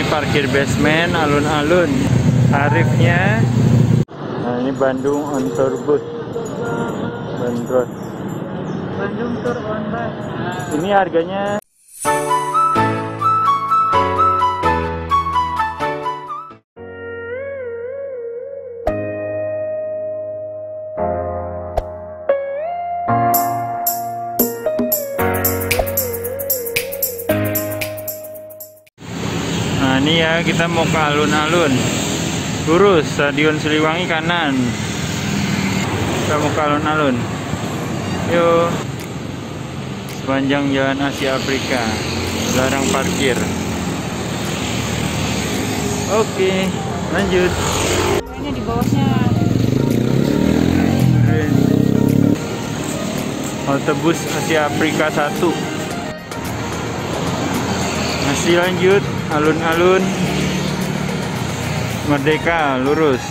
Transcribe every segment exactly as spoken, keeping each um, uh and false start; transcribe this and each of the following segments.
Ini parkir basement alun-alun. Tarifnya. Nah, ini Bandung on tour bus. Bandros. Bandung tour on bus. Ini harganya. Ini ya, kita mau ke alun-alun. Lurus, Stadion Siliwangi kanan. Kita mau ke alun-alun. Yuk. Sepanjang Jalan Asia Afrika. Larang parkir. Oke, lanjut. Ini di bawahnya. Halte bus Asia Afrika satu. Masih lanjut. Alun-alun Merdeka, lurus.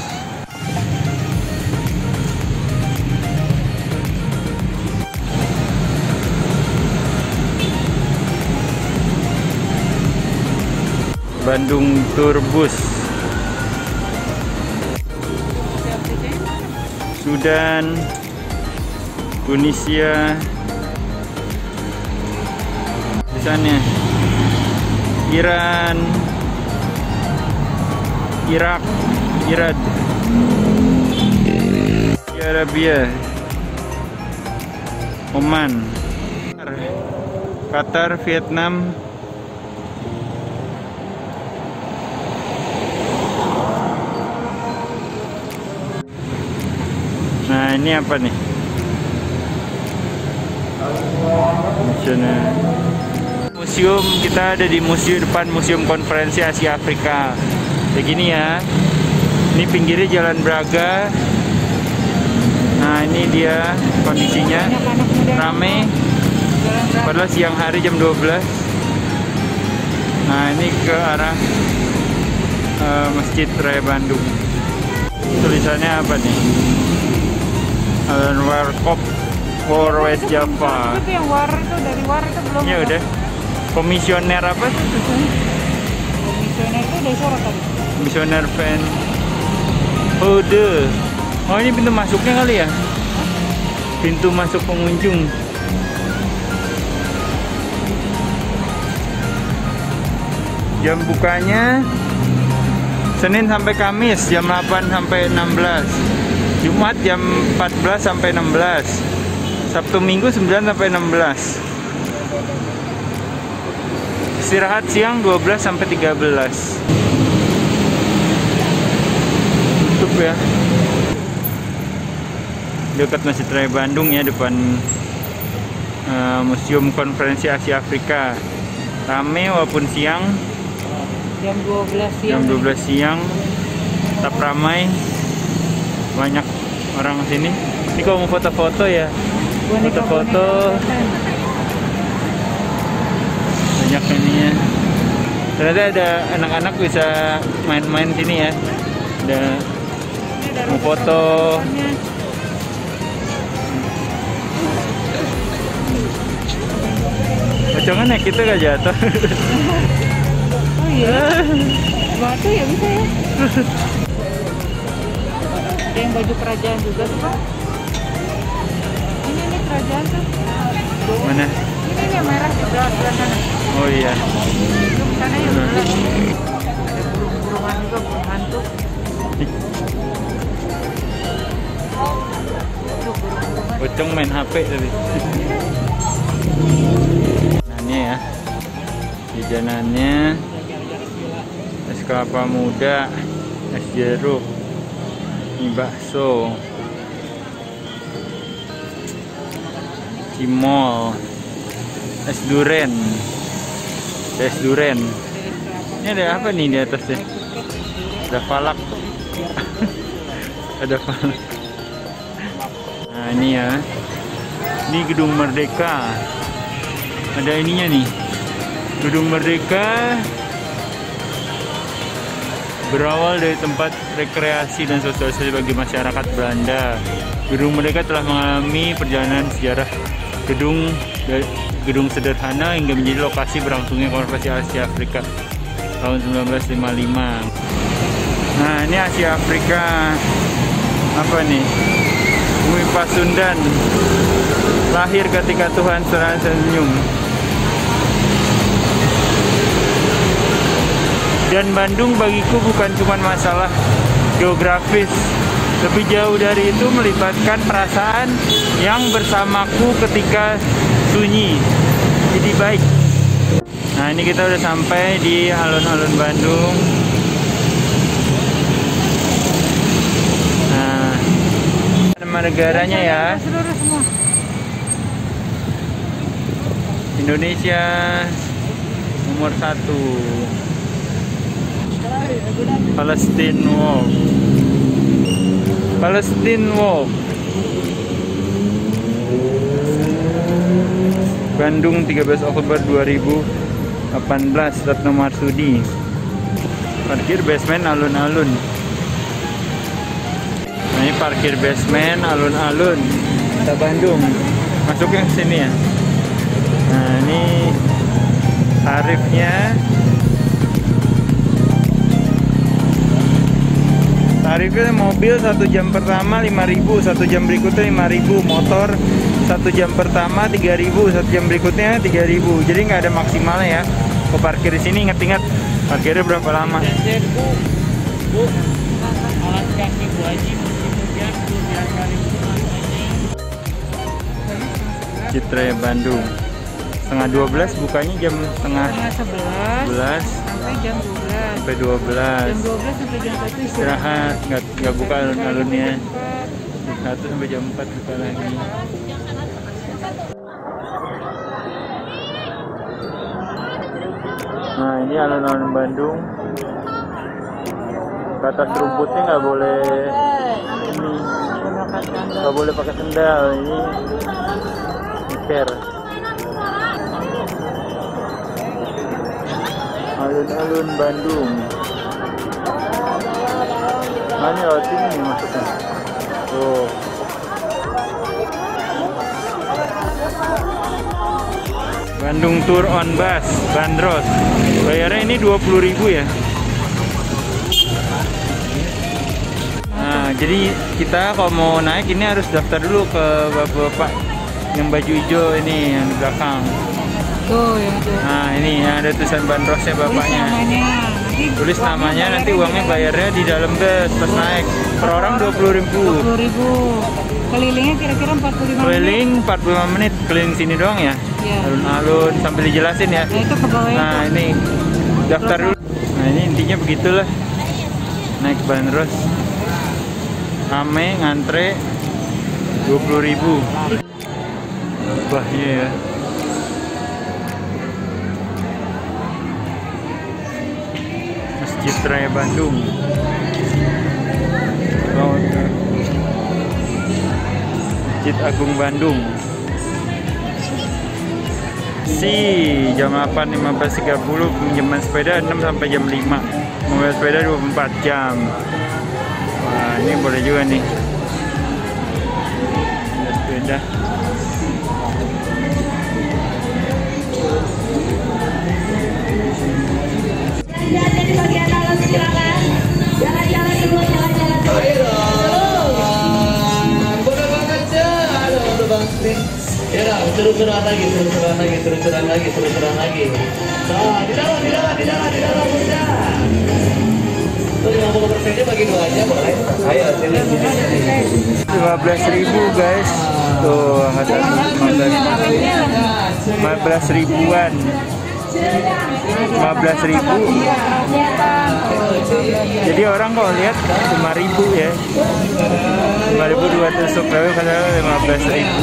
Bandung Tour Bus. Sudan, Tunisia. Di sana. Iran, Irak, Iran, Saudi Arabia, Oman, Qatar, Vietnam, nah ini apa nih? Macamnya. Museum, kita ada di museum depan Museum Konferensi Asia Afrika. Kayak gini ya. Ini pinggirnya Jalan Braga. Nah, ini dia kondisinya. Rame. Padahal siang hari jam dua belas. Nah, ini ke arah uh, Masjid Raya Bandung. Tulisannya apa nih? Alun Warkop for West Java. Itu yang war itu dari war itu belum. Ya udah. Komisioner apa? Komisioner itu dari suara tadi. Komisioner fan. Oh, de. Oh, ini pintu masuknya kali ya? Pintu masuk pengunjung. Jam bukanya Senin sampai Kamis jam delapan sampai enam belas. Jumat jam empat belas sampai enam belas. Sabtu Minggu sembilan sampai enam belas. Istirahat siang dua belas sampai tiga belas. Tutup ya. Dekat Masjid Raya Bandung ya, depan uh, Museum Konferensi Asia Afrika. Rame walaupun siang. Jam dua belas siang. Jam dua belas siang. Tetap ramai. Banyak orang sini. Ini kalau mau foto-foto ya. Foto-foto. Banyak ininya. Ternyata ada anak-anak bisa main-main sini ya. Ada mau foto. Bacaan ya kita gak jatuh. Oh iya. Batu ya bisa ya. Ada yang baju kerajaan juga tuh Pak. Ini ini kerajaan tuh. Mana? Ini yang merah di belakang sana. Oh iya. Sana yang benar. Ada burung-burungan juga, burung hantu. Bocong main H P tadi. Nanya ya. Jajanannya es kelapa muda, es jeruk, mie bakso, cimol, es durian. Es durian. Ini ada apa nih di atasnya? Ada falak. Ada falak. Nah ini ya. Ini Gedung Merdeka. Ada ininya nih. Gedung Merdeka berawal dari tempat rekreasi dan sosialisasi bagi masyarakat Belanda. Gedung Merdeka telah mengalami perjalanan sejarah. Gedung dari gedung sederhana hingga menjadi lokasi berlangsungnya konferensi Asia Afrika. tahun seribu sembilan ratus lima puluh lima. Nah, ini Asia Afrika. Apa nih? Bumi Pasundan. Lahir ketika Tuhan tersenyum. Dan Bandung bagiku bukan cuma masalah geografis. Lebih jauh dari itu melibatkan perasaan yang bersamaku ketika sunyi. Jadi baik. Nah, ini kita udah sampai di alun-alun Bandung. Nah, nama negaranya ya. Indonesia nomor satu. Palestine Walk. Palestine Walk. Bandung tiga belas Oktober dua ribu delapan belas, Retno Marsudi. Parkir basement alun-alun. Nah, ini parkir basement alun-alun Kota Bandung. Masuknya ke sini ya. Nah, ini tarifnya. Tarifnya mobil satu jam pertama lima ribu, satu jam berikutnya lima ribu, motor satu jam pertama tiga ribu, satu jam berikutnya tiga ribu. Jadi nggak ada maksimalnya ya. Kalau parkir di sini inget-inget parkirnya berapa lama. Masjid Raya Bandung. setengah dua belas bukanya jam setengah sebelas. Jam dua belas sampai dua belas. Jam dua belas sampai jam satu istirahat, nggak nggak buka alun-alunnya. Satu sampai jam empat buka lagi. Nah, ini alun-alun Bandung. Ke atas rumputnya nggak boleh ini, nggak boleh pakai sendal, ini sneaker. Alun-alun Bandung. Nah, ini lewat sini nih maksudnya. Oh. Bandung Tour on Bus, Bandros. Bayarnya ini dua puluh ribu ya. Nah, jadi kita kalau mau naik ini harus daftar dulu ke bapak-bapak yang baju hijau ini yang di belakang. Tuh, ya, tuh. Nah, ini ada tulisan Bandros ya bapaknya. Tulis namanya, nanti uangnya bayarnya di dalam bus pas naik. Per orang dua puluh ribu. Kelilingnya kira-kira empat puluh lima menit. Keliling empat puluh lima menit, keliling sini doang ya. Alun-alun ya, sambil dijelasin ya. Nah, itu pegawai. Nah, ini daftar dulu. Nah, ini intinya begitulah. Naik Bandros. Rame ngantre dua puluh ribu. Wah, iya ya. Masjid Raya Bandung. Masjid Agung Bandung. Si jam delapan lewat lima belas tiga puluh pinjaman sepeda enam sampai jam lima. Mobil sepeda dua puluh empat jam. Wah, ini boleh juga nih. Sepeda. Jalan di bagian lalu silakan. Jalan-jalan dulu, jalan-jalan. Ya, terus-terusan lagi, terus-terusan lagi, terus-terusan lagi, terus-terusan lagi. Nah, di dalam, di dalam, di dalam, di dalam, di dalam. Tuh, lima puluh persennya bagi dua aja, boleh? Ayo, sini, sini. lima belas ribu, guys. Tuh, ada lima belas ribuan. lima belas ribu. Jadi orang kalau lihat lima ribu ya. lima ribu dua tusuk, tapi kadang lima belas ribu.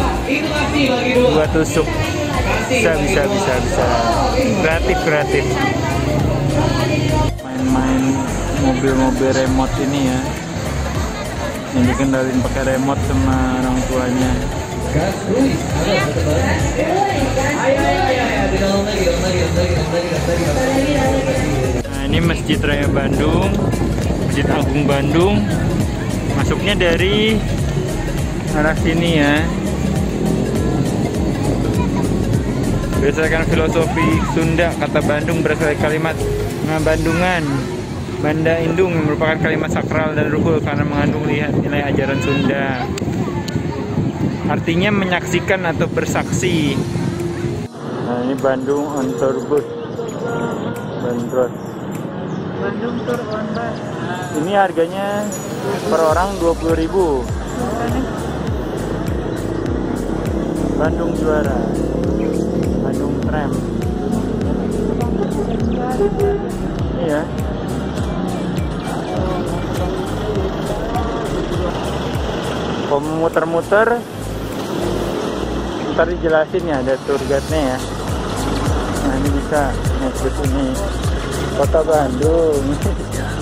Dua tusuk. Bisa bisa bisa bisa. Kreatif kreatif. Main-main mobil-mobil remote ini ya. Yang dikendalin pakai remote sama orang tuanya. Nah, ini Masjid Raya Bandung, Masjid Agung Bandung. Masuknya dari arah sini ya. Berdasarkan filosofi Sunda, kata Bandung berasal dari kalimat Bandungan, Banda Indung merupakan kalimat sakral dan ruhul karena mengandung nilai ajaran Sunda. Artinya menyaksikan atau bersaksi. Nah, ini Bandung on tour bus. Bandros. Bandung tour on bus. Ini harganya per orang dua puluh ribu. Bandung juara. Bandung tram. Iya. Kalau muter-muter ntar dijelasin ya, ada tour guide-nya ya. Nah, ini bisa naik bus ini. Kota Bandung.